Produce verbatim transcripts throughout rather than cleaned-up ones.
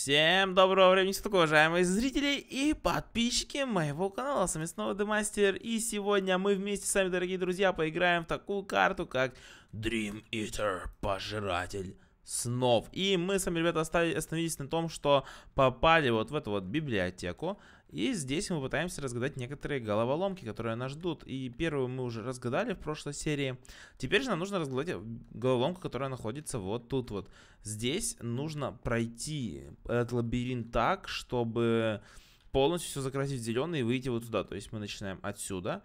Всем доброго времени суток, уважаемые зрители и подписчики моего канала. С вами снова Демастер, и сегодня мы вместе с вами, дорогие друзья, поиграем в такую карту, как Dream Eater, пожиратель снов. И мы с вами, ребята, остановились на том, что попали вот в эту вот библиотеку. И здесь мы пытаемся разгадать некоторые головоломки, которые нас ждут. И первую мы уже разгадали в прошлой серии. Теперь же нам нужно разгадать головоломку, которая находится вот тут вот. Здесь нужно пройти этот лабиринт так, чтобы полностью все закрасить в зеленый и выйти вот туда. То есть мы начинаем отсюда.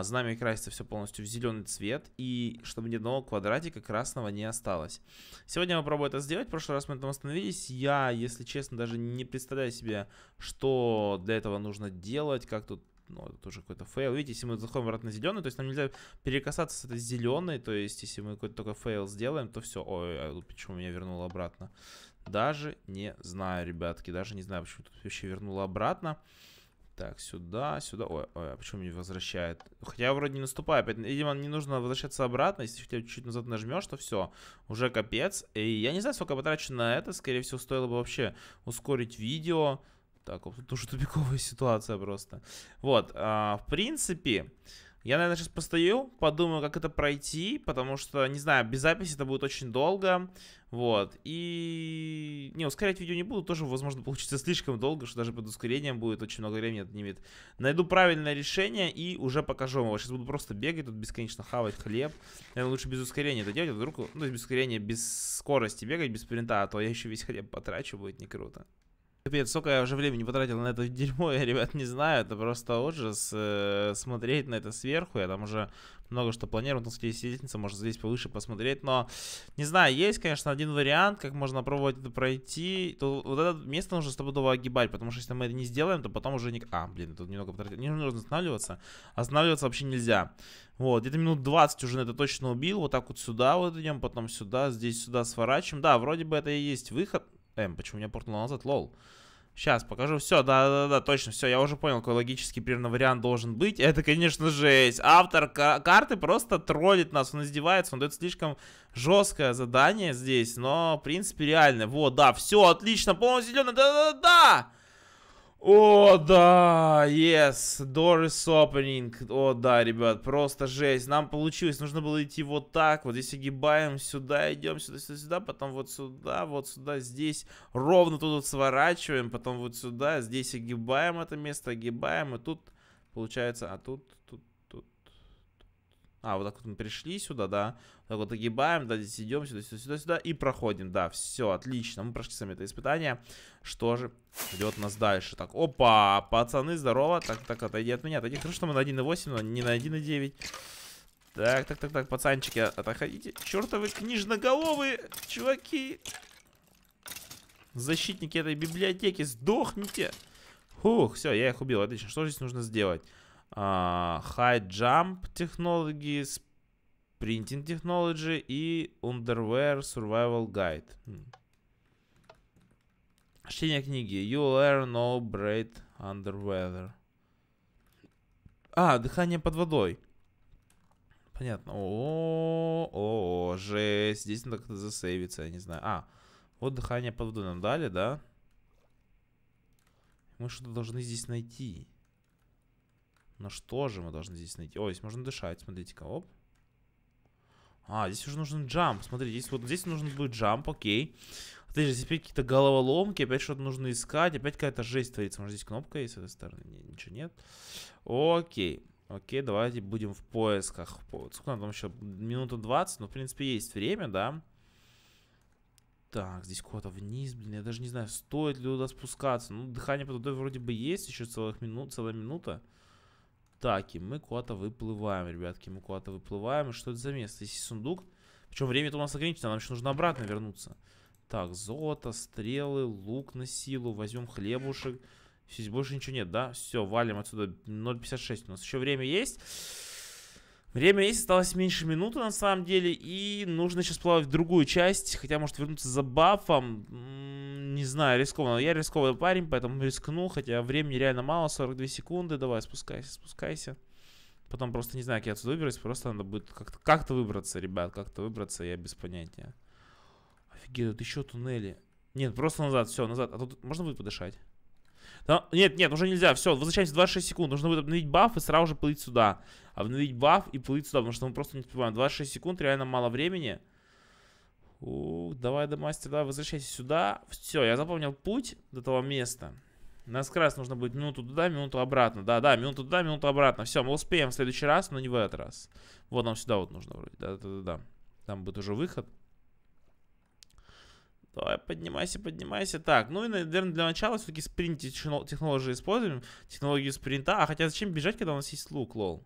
Знамя красится все полностью в зеленый цвет. И чтобы ни одного квадратика красного не осталось. Сегодня мы попробуем это сделать. В прошлый раз мы на этом остановились. Я, если честно, даже не представляю себе, что для этого нужно делать. Как тут, ну, это уже какой-то фейл. Видите, если мы заходим обратно на зеленый, то есть нам нельзя перекасаться с этой зеленой. То есть если мы какой-то только фейл сделаем, то все. Ой, а почему меня вернуло обратно? Даже не знаю, ребятки. Даже не знаю, почему тут вообще вернуло обратно. Так, сюда, сюда. Ой, ой, а почему меня возвращает? Хотя я вроде не наступаю. Видимо, не нужно возвращаться обратно. Если хотя бы чуть-чуть назад нажмешь, то все. Уже капец. И я не знаю, сколько потрачу на это. Скорее всего, стоило бы вообще ускорить видео. Так, вот тут уже тупиковая ситуация просто. Вот, а, в принципе, я, наверное, сейчас постою, подумаю, как это пройти. Потому что, не знаю, без записи это будет очень долго. Вот, и не, ускорять видео не буду, тоже, возможно, получится слишком долго, что даже под ускорением будет очень много времени отнимет. Найду правильное решение и уже покажу вам его. Сейчас буду просто бегать, тут бесконечно хавать хлеб. Наверное, лучше без ускорения это делать, а вдруг, ну, без ускорения, без скорости бегать, без спринта, а то я еще весь хлеб потрачу, будет не круто. Капец, сколько я уже времени потратил на это дерьмо, я, ребят, не знаю, это просто ужас э, смотреть на это сверху, я там уже много что планирую, там, кстати, есть лестница, можно здесь повыше посмотреть, но, не знаю, есть, конечно, один вариант, как можно пробовать это пройти, то вот это место нужно стопудово огибать, потому что если мы это не сделаем, то потом уже не... А, блин, тут немного потратил, не нужно останавливаться, останавливаться вообще нельзя. Вот, где-то минут двадцать уже на это точно убил, вот так вот сюда вот идем, потом сюда, здесь сюда сворачиваем, да, вроде бы это и есть выход. Эм, почему меня портнуло назад, лол. Сейчас покажу, все, да-да-да, точно, все, я уже понял, какой логический примерно вариант должен быть. Это, конечно, жесть. Автор карты просто троллит нас, он издевается, он дает слишком жесткое задание здесь, но, в принципе, реально. Вот, да, все, отлично, полностью зеленый, да-да-да-да! О, да, yes, door is opening. О, да, ребят, просто жесть. Нам получилось, нужно было идти вот так. Вот здесь огибаем, сюда идем, сюда, сюда, сюда. Потом вот сюда, вот сюда, здесь. Ровно тут вот сворачиваем, потом вот сюда. Здесь огибаем это место, огибаем. И тут, получается, а тут, тут, тут, тут. А, вот так вот мы пришли сюда, да. Так вот огибаем, да, здесь идем, сюда, сюда, сюда, сюда. И проходим, да, все, отлично. Мы прошли сами это испытание. Что же ждет нас дальше? Так, опа, пацаны, здорово. Так, так, отойди от меня. Отойди. Хорошо, что мы на один и восемь, но не на один и девять. Так, так, так, так, пацанчики, отходите. Чертовы книжноголовые, чуваки. Защитники этой библиотеки, сдохните. Фух, все, я их убил, отлично. Что же здесь нужно сделать? А, high jump технологии, sprinting technology и underwear survival guide. Чтение книги. You learn no braid under weather. А, дыхание под водой. Понятно. О-о-о, жесть. Здесь надо как-то засейвиться, я не знаю. А, вот дыхание под водой нам дали, да? Мы что-то должны здесь найти. Но что же мы должны здесь найти? О, здесь можно дышать, смотрите-ка, оп. А, здесь уже нужен джамп, смотрите, здесь, вот здесь нужен будет джамп, окей. Здесь опять какие-то головоломки, опять что-то нужно искать, опять какая-то жесть творится. Может, здесь кнопка есть с этой стороны? Нет, ничего нет. Окей, окей, давайте будем в поисках. Сколько нам там еще? Минута двадцать, но, в принципе, есть время, да? Так, здесь куда-то вниз, блин, я даже не знаю, стоит ли туда спускаться. Ну, дыхание под водой вроде бы есть, еще целых минут, целая минута. Так, и мы куда-то выплываем, ребятки, мы куда-то выплываем. И что это за место? Здесь сундук. Причем время-то у нас ограничено, нам еще нужно обратно вернуться. Так, золото, стрелы, лук на силу, возьмем хлебушек. Здесь больше ничего нет, да? Все, валим отсюда. ноль пятьдесят шесть у нас еще время есть. Время есть, осталось меньше минуты на самом деле. И нужно сейчас плавать в другую часть. Хотя, может, вернуться за бафом. Не знаю, рискованно. Я рисковый парень, поэтому рискну. Хотя времени реально мало, сорок две секунды. Давай, спускайся, спускайся. Потом просто не знаю, как я отсюда выберусь. Просто надо будет как-то как-то выбраться, ребят. Как-то выбраться, я без понятия. Офигеть, тут еще туннели. Нет, просто назад, все, назад. А тут можно будет подышать? Но... Нет, нет, уже нельзя, все, возвращаемся в двадцать шесть секунд. Нужно будет обновить баф и сразу же плыть сюда. Обновить баф и плыть сюда, потому что мы просто не успеваем. двадцать шесть секунд, реально мало времени. Ух, давай, Демастер, давай, возвращайся сюда. Все, я запомнил путь до того места. Нас как раз нужно будет минуту туда, минуту обратно. Да, да, минуту туда, минуту обратно. Все, мы успеем в следующий раз, но не в этот раз. Вот нам сюда вот нужно вроде. Да, да, да, да. Там будет уже выход. Давай, поднимайся, поднимайся. Так, ну и, наверное, для начала все-таки спринт технологии используем. Технологию спринта. А хотя зачем бежать, когда у нас есть лук, лол?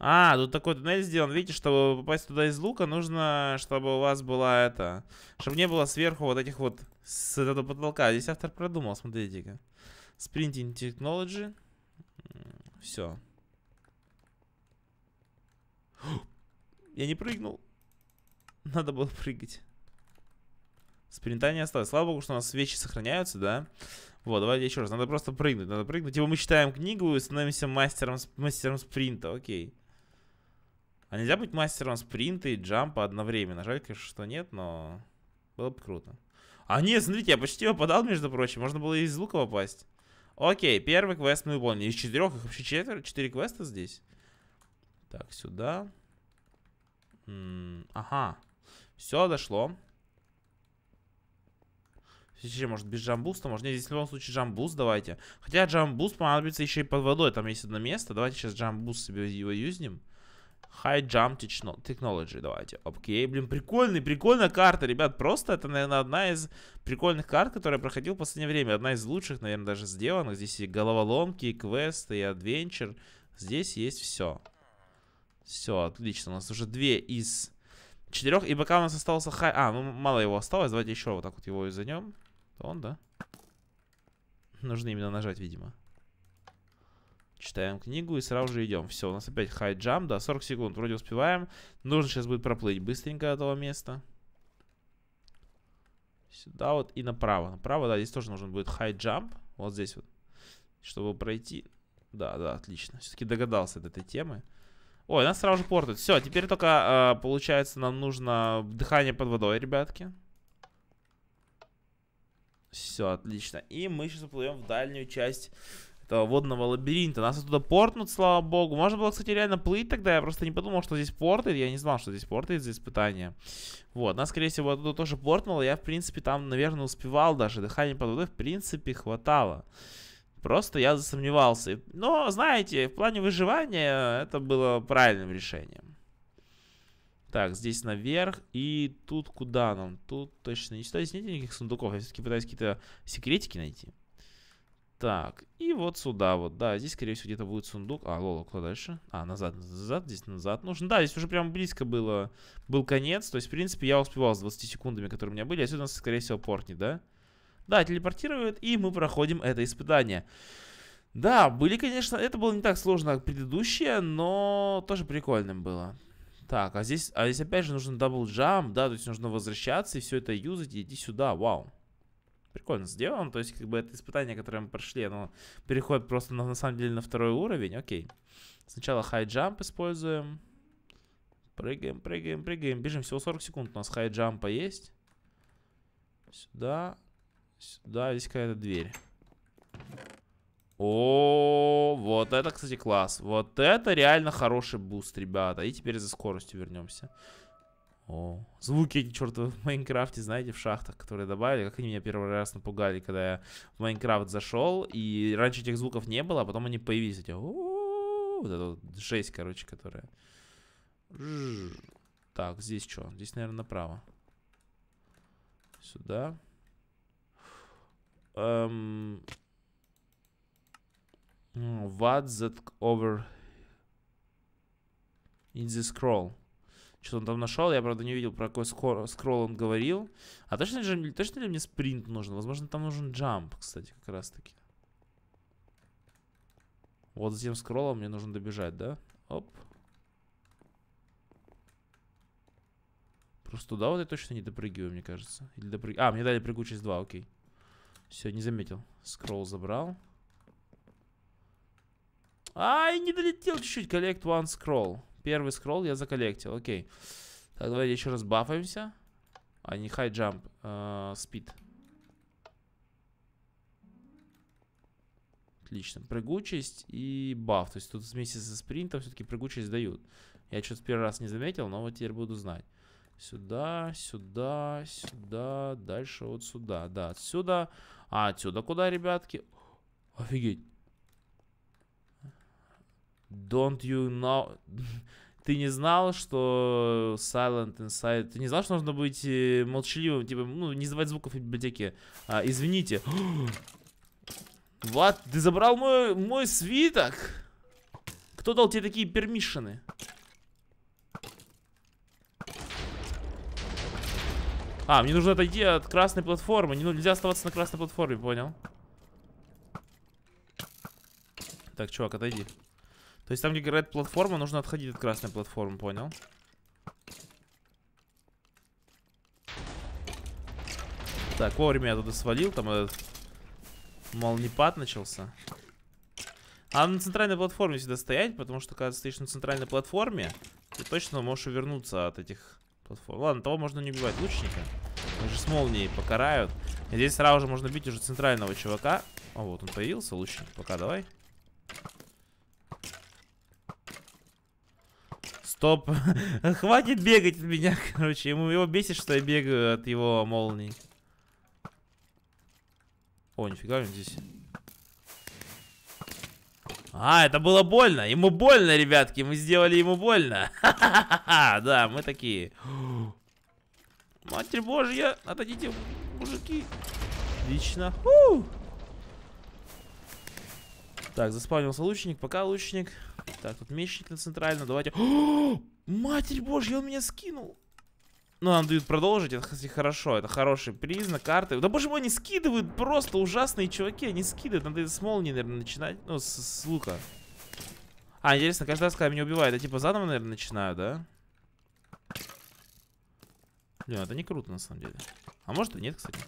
А, тут такой туннель сделан, видите, чтобы попасть туда из лука, нужно, чтобы у вас была это... Чтобы не было сверху вот этих вот, с этого потолка. Здесь автор продумал, смотрите-ка. Sprinting Technology. Все. Я не прыгнул. Надо было прыгать. Спринта не осталось. Слава богу, что у нас вещи сохраняются, да? Вот, давайте еще раз. Надо просто прыгнуть, надо прыгнуть. Типа мы читаем книгу и становимся мастером, мастером спринта, окей. А нельзя быть мастером спринта и джампа одновременно. Жаль, конечно, что нет, но было бы круто. А нет, смотрите, я почти попадал, между прочим. Можно было и из лука попасть. Окей, первый квест мы выполнили. Из четырех, их вообще четверо, четыре квеста здесь. Так, сюда. М-м, ага, все, дошло. Сейчас, может, без джамбуста? Может, нет, здесь в любом случае джамбуст давайте. Хотя джамбуст понадобится еще и под водой. Там есть одно место. Давайте сейчас джамбуст себе его юзнем. High Jump Technology давайте. Окей, блин, прикольный, прикольная карта, ребят. Просто это, наверное, одна из прикольных карт, которую я проходил в последнее время. Одна из лучших, наверное, даже сделанных. Здесь и головоломки, и квесты, и адвенчер. Здесь есть все. Все, отлично. У нас уже две из четырех. И пока у нас остался хай... А, ну мало его осталось. Давайте еще вот так вот его юзнем. Он, да? Нужно именно нажать, видимо. Читаем книгу и сразу же идем. Все, у нас опять high jump, да, сорок секунд. Вроде успеваем. Нужно сейчас будет проплыть быстренько от этого места. Сюда вот и направо. Направо, да, здесь тоже нужен будет high jump. Вот здесь вот. Чтобы пройти. Да, да, отлично. Все-таки догадался от этой темы. Ой, нас сразу же портит. Все, теперь только, э, получается, нам нужно дыхание под водой, ребятки. Все, отлично. И мы сейчас уплывем в дальнюю часть этого водного лабиринта. Нас оттуда портнут, слава богу. Можно было, кстати, реально плыть тогда. Я просто не подумал, что здесь портает. Я не знал, что здесь портает за испытания. Вот, нас, скорее всего, оттуда тоже портнуло. Я, в принципе, там, наверное, успевал даже. Дыхание под водой, в принципе, хватало. Просто я засомневался. Но, знаете, в плане выживания это было правильным решением. Так, здесь наверх. И тут куда нам? Тут точно не сюда. Здесь нет никаких сундуков. Я все-таки пытаюсь какие-то секретики найти. Так, и вот сюда вот. Да, здесь, скорее всего, где-то будет сундук. А, лола, куда дальше? А, назад, назад. Здесь назад нужно. Да, здесь уже прям близко было. Был конец. То есть, в принципе, я успевал с двадцатью секундами, которые у меня были. А сюда нас, скорее всего, портнет, да? Да, телепортируют, и мы проходим это испытание. Да, были, конечно, это было не так сложно, как предыдущее, но тоже прикольным было. Так, а здесь, а здесь опять же нужен дабл-джамп, да, то есть нужно возвращаться и все это юзать, и идти сюда, вау. Прикольно сделано, то есть как бы это испытание, которое мы прошли, оно переходит просто на, на самом деле на второй уровень, окей. Сначала хай-джамп используем. Прыгаем, прыгаем, прыгаем, бежим, всего сорок секунд у нас хай-джампа есть. Сюда... Сюда, здесь какая-то дверь. О, вот это, кстати, класс. Вот это реально хороший буст, ребята. И теперь за скоростью вернемся. О, звуки эти чертовы в Майнкрафте, знаете, в шахтах, которые добавили. Как они меня первый раз напугали, когда я в Майнкрафт зашел. И раньше этих звуков не было, а потом они появились. Эти, вот это вот жесть, короче, которая. Так, здесь что? Здесь, наверное, направо. Сюда. Um, what's that over in the scroll? Что-то он там нашел, я, правда, не видел, про какой скролл он говорил. А точно ли, точно ли мне спринт нужен? Возможно, там нужен джамп, кстати, как раз таки. Вот за тем скроллом мне нужно добежать, да? Оп. Просто туда вот я точно не допрыгиваю, мне кажется. Или допрыг... А, мне дали прыгучесть два, окей. Все, не заметил. Скролл забрал. Ай, не долетел чуть-чуть. Collect one scroll. Первый скролл я заколлектил, окей. Так, давайте еще раз бафаемся. А не high jump, спид. Отлично, прыгучесть и баф. То есть тут вместе со спринтом все-таки прыгучесть дают. Я что-то в первый раз не заметил, но вот теперь буду знать. Сюда, сюда, сюда, дальше вот сюда. Да, отсюда. А отсюда куда, ребятки? Офигеть. Don't you know... Ты не знал, что silent inside... Ты не знал, что нужно быть молчаливым, типа, ну, не издавать звуков в библиотеке. А, извините. Влад, ты забрал мой, мой свиток? Кто дал тебе такие пермишины? А, мне нужно отойти от красной платформы. Не, нельзя оставаться на красной платформе, понял? Так, чувак, отойди. То есть там, где горит платформа, нужно отходить от красной платформы, понял? Так, вовремя я туда свалил, там этот молниепад начался. А на центральной платформе всегда стоять, потому что когда ты стоишь на центральной платформе, ты точно можешь увернуться от этих платформ. Ладно, того можно не убивать, лучника. Они же с молнией покарают. И здесь сразу же можно бить уже центрального чувака. А вот он появился, лучник, пока давай. Стоп, хватит бегать от меня, короче, ему его бесит, что я бегаю от его молнии. О, нифига, он здесь. А, это было больно, ему больно, ребятки, мы сделали ему больно. Ха-ха-ха-ха, да, мы такие. Матерь божья, отойдите, мужики. Отлично. Фу. Так, заспавнился лучник, пока лучник. Так, тут мечник на центрально, давайте. О, матерь божья, он меня скинул. Ну, нам дают продолжить, это хорошо, это хороший признак карты. Да боже мой, они скидывают, просто ужасные чуваки, они скидывают. Надо с молнии, наверное, начинать, ну, с, с лука. А, интересно, каждый раз, когда меня убивают, я типа заново, наверное, начинаю, да? Блин, это не круто, на самом деле. А может и нет, кстати.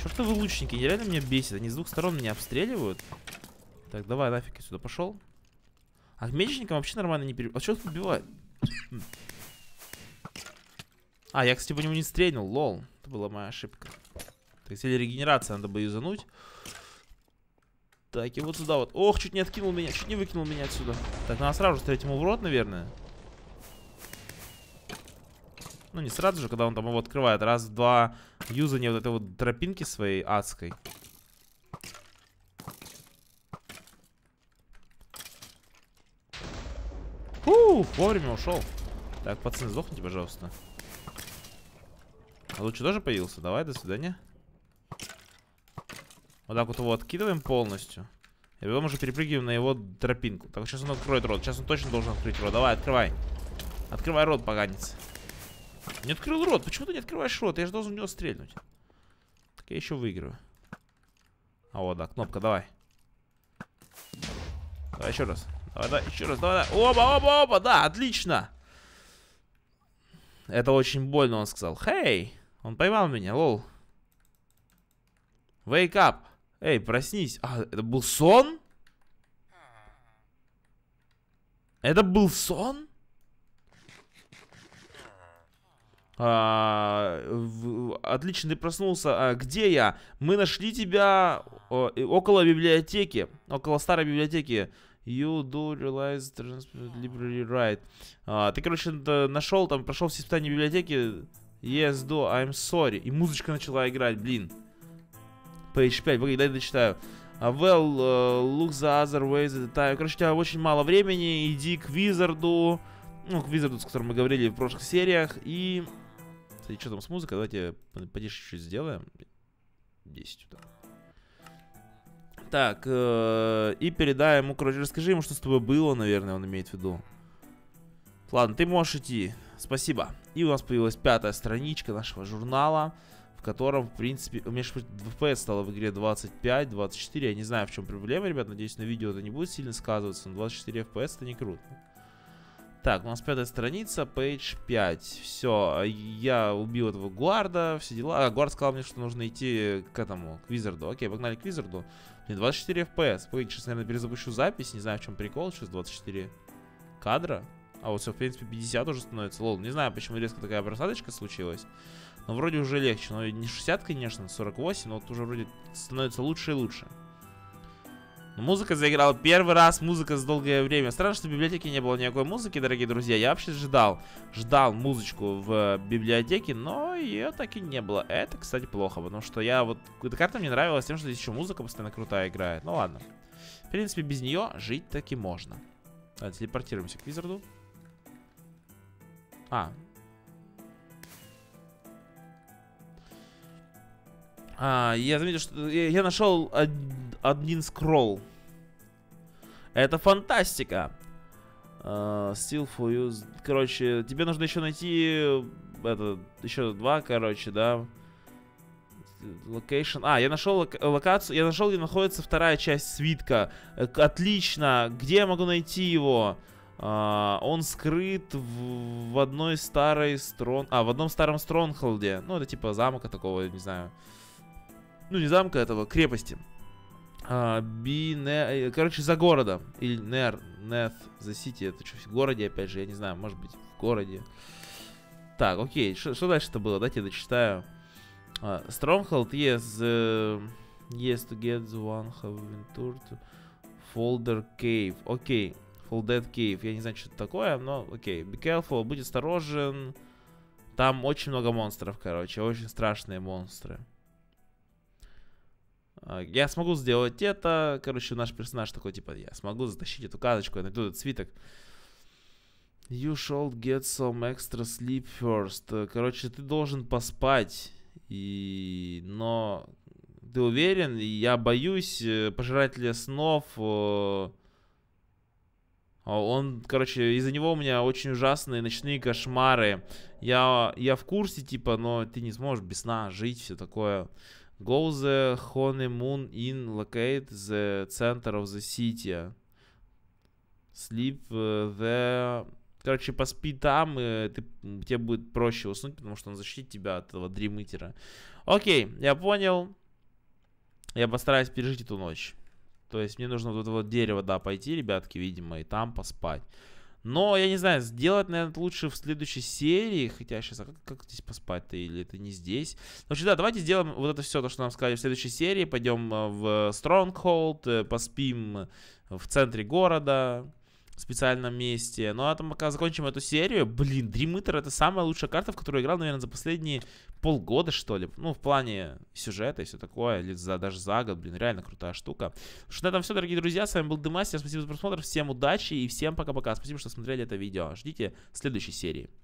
Чертовы лучники, они реально меня бесит. Они с двух сторон меня обстреливают. Так, давай, нафиг я сюда пошел. А мечникам вообще нормально не пере... А что тут убивает? А, я, кстати, по нему не стрельнул, лол. Это была моя ошибка. Так, сели регенерация, надо бы юзануть. Так, и вот сюда вот. Ох, чуть не откинул меня, чуть не выкинул меня отсюда. Так, надо сразу же встретить ему в рот, наверное. Ну, не сразу же, когда он там его открывает. Раз, два, юзание вот этой вот тропинки своей адской. Фу, вовремя ушел. Так, пацаны, сдохните, пожалуйста. А лучше тоже появился. Давай, до свидания. Вот так вот его откидываем полностью. И потом уже перепрыгиваем на его тропинку. Так, сейчас он откроет рот. Сейчас он точно должен открыть рот. Давай, открывай. Открывай рот, поганец. Не открыл рот, почему ты не открываешь рот? Я же должен в него стрельнуть. Так я еще выиграю. А вот, да, кнопка, давай. Давай еще раз. Давай, давай, еще раз, давай, давай. Оба, оба, оба, да, отлично. Это очень больно, он сказал. Хей, он поймал меня, лол. Wake up. Эй, проснись. А, это был сон? Это был сон? А, отлично, ты проснулся. А, где я? Мы нашли тебя о, около библиотеки. Около старой библиотеки. You do realize library right. А, ты, короче, нашел там, прошел все испытания библиотеки. Yes, do, I'm sorry. И музычка начала играть, блин. Пейдж пять, погоди, дай дочитаю. Well, uh, look the other ways at the time. Короче, у тебя очень мало времени. Иди к Визарду. Ну, к Визарду, с которым мы говорили в прошлых сериях. И... Кстати, что там с музыкой? Давайте потише чуть-чуть сделаем. десять туда. Так, э и передай ему, короче, расскажи ему, что с тобой было, наверное, он имеет в виду. Ладно, ты можешь идти. Спасибо. И у нас появилась пятая страничка нашего журнала, в котором, в принципе, у меня эф пи эс стало в игре двадцать пять, двадцать четыре. Я не знаю, в чем проблема, ребят. Надеюсь, на видео это не будет сильно сказываться. Но двадцать четыре эф пи эс это не круто. Так, у нас пятая страница, page пять. Все, я убил этого гуарда, все дела. А, гуард сказал мне, что нужно идти к этому, к визарду. Окей, погнали к визарду. Мне двадцать четыре эф пи эс. Погоди, сейчас, наверное, перезапущу запись. Не знаю, в чем прикол. Сейчас двадцать четыре кадра. А вот все, в принципе, пятьдесят уже становится. Лол, не знаю, почему резко такая просадочка случилась. Но вроде уже легче. Но не шестьдесят, конечно, сорок восемь. Но вот уже вроде становится лучше и лучше. Но музыка заиграла первый раз. Музыка за долгое время. Странно, что в библиотеке не было никакой музыки, дорогие друзья. Я вообще ждал. Ждал музычку в библиотеке. Но ее так и не было. Это, кстати, плохо. Потому что я вот... Эта карта мне нравилась тем, что здесь еще музыка постоянно крутая играет. Ну ладно. В принципе, без нее жить таки можно. Давайте телепортируемся к визарду. А. а. Я заметил, что я, я нашел од, один скролл. Это фантастика. Uh, still for you. Короче, тебе нужно еще найти это, еще два, короче, да. Локейшн. А, я нашел лок локацию. Я нашел, где находится вторая часть свитка. Отлично. Где я могу найти его? Uh, он скрыт в, в одной старой строн... А, в одном старом стронхолде. Ну, это типа замка такого, не знаю. Ну, не замка этого, крепости. Uh, Бине... Короче, за городом. Или Нер... Нет, за Сити. Это что, в городе, опять же, я не знаю, может быть, в городе. Так, окей, что дальше-то было? Дайте я дочитаю. Uh, Stronghold, yes. Uh, yes, to get the one adventure to Folder Cave. Окей. Okay. Dead Cave. Я не знаю, что это такое, но окей. Okay. Be careful, будь осторожен. Там очень много монстров, короче. Очень страшные монстры. Я смогу сделать это. Короче, наш персонаж такой, типа, я смогу затащить эту карточку, я найду этот свиток. You should get some extra sleep first. Короче, ты должен поспать. И... Но... Ты уверен? Я боюсь пожирателя снов... Он, короче, из-за него у меня очень ужасные ночные кошмары. Я, я в курсе, типа, но ты не сможешь без сна жить, все такое. Go the honeymoon in locate the center of the city. Sleep the... Короче, поспи там, и ты, тебе будет проще уснуть, потому что он защитит тебя от этого Dream Eater. Окей, я понял. Я постараюсь пережить эту ночь. То есть мне нужно вот этого дерева, да, пойти, ребятки, видимо, и там поспать. Но, я не знаю, сделать, наверное, лучше в следующей серии. Хотя сейчас, а как, как здесь поспать-то? Или это не здесь? Значит, да, давайте сделаем вот это все, то, что нам сказали в следующей серии. Пойдем в Stronghold, поспим в центре города, в специальном месте. Ну, а там пока закончим эту серию. Блин, Dream Eater — это самая лучшая карта, в которую я играл, наверное, за последние полгода, что ли. Ну, в плане сюжета и все такое. Или за, даже за год. Блин, реально крутая штука. Что на этом все, дорогие друзья. С вами был Демастер. Спасибо за просмотр. Всем удачи и всем пока-пока. Спасибо, что смотрели это видео. Ждите следующей серии.